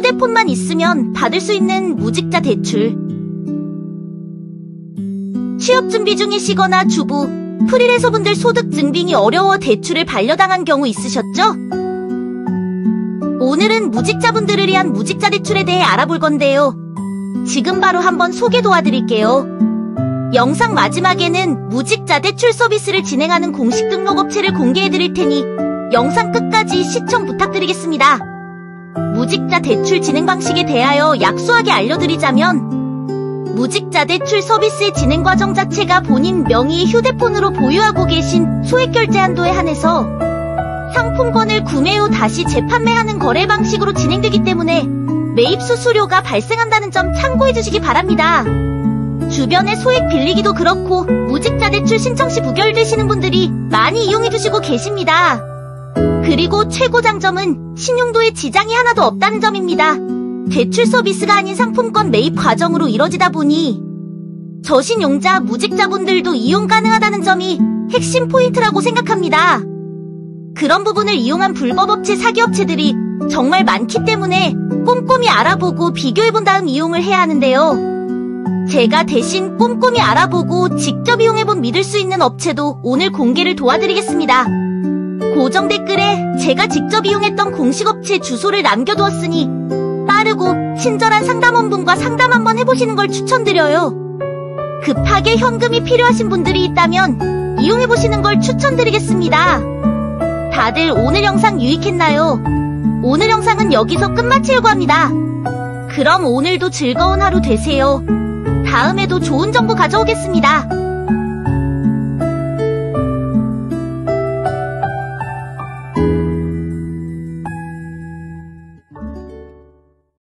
휴대폰만 있으면 받을 수 있는 무직자 대출. 취업 준비 중이시거나 주부, 프리랜서분들 소득 증빙이 어려워 대출을 반려당한 경우 있으셨죠? 오늘은 무직자분들을 위한 무직자 대출에 대해 알아볼 건데요. 지금 바로 한번 소개 도와드릴게요. 영상 마지막에는 무직자 대출 서비스를 진행하는 공식 등록업체를 공개해드릴 테니 영상 끝까지 시청 부탁드리겠습니다. 무직자 대출 진행 방식에 대하여 약소하게 알려드리자면, 무직자 대출 서비스의 진행 과정 자체가 본인 명의의 휴대폰으로 보유하고 계신 소액결제 한도에 한해서 상품권을 구매 후 다시 재판매하는 거래 방식으로 진행되기 때문에 매입 수수료가 발생한다는 점 참고해주시기 바랍니다. 주변에 소액 빌리기도 그렇고 무직자 대출 신청 시 부결되시는 분들이 많이 이용해주시고 계십니다. 그리고 최고 장점은 신용도에 지장이 하나도 없다는 점입니다. 대출 서비스가 아닌 상품권 매입 과정으로 이뤄지다 보니 저신용자, 무직자분들도 이용 가능하다는 점이 핵심 포인트라고 생각합니다. 그런 부분을 이용한 불법업체, 사기업체들이 정말 많기 때문에 꼼꼼히 알아보고 비교해본 다음 이용을 해야 하는데요. 제가 대신 꼼꼼히 알아보고 직접 이용해본 믿을 수 있는 업체도 오늘 공개를 도와드리겠습니다. 고정 댓글에 제가 직접 이용했던 공식업체 주소를 남겨두었으니 빠르고 친절한 상담원분과 상담 한번 해보시는 걸 추천드려요. 급하게 현금이 필요하신 분들이 있다면 이용해보시는 걸 추천드리겠습니다. 다들 오늘 영상 유익했나요? 오늘 영상은 여기서 끝마치려고 합니다. 그럼 오늘도 즐거운 하루 되세요. 다음에도 좋은 정보 가져오겠습니다.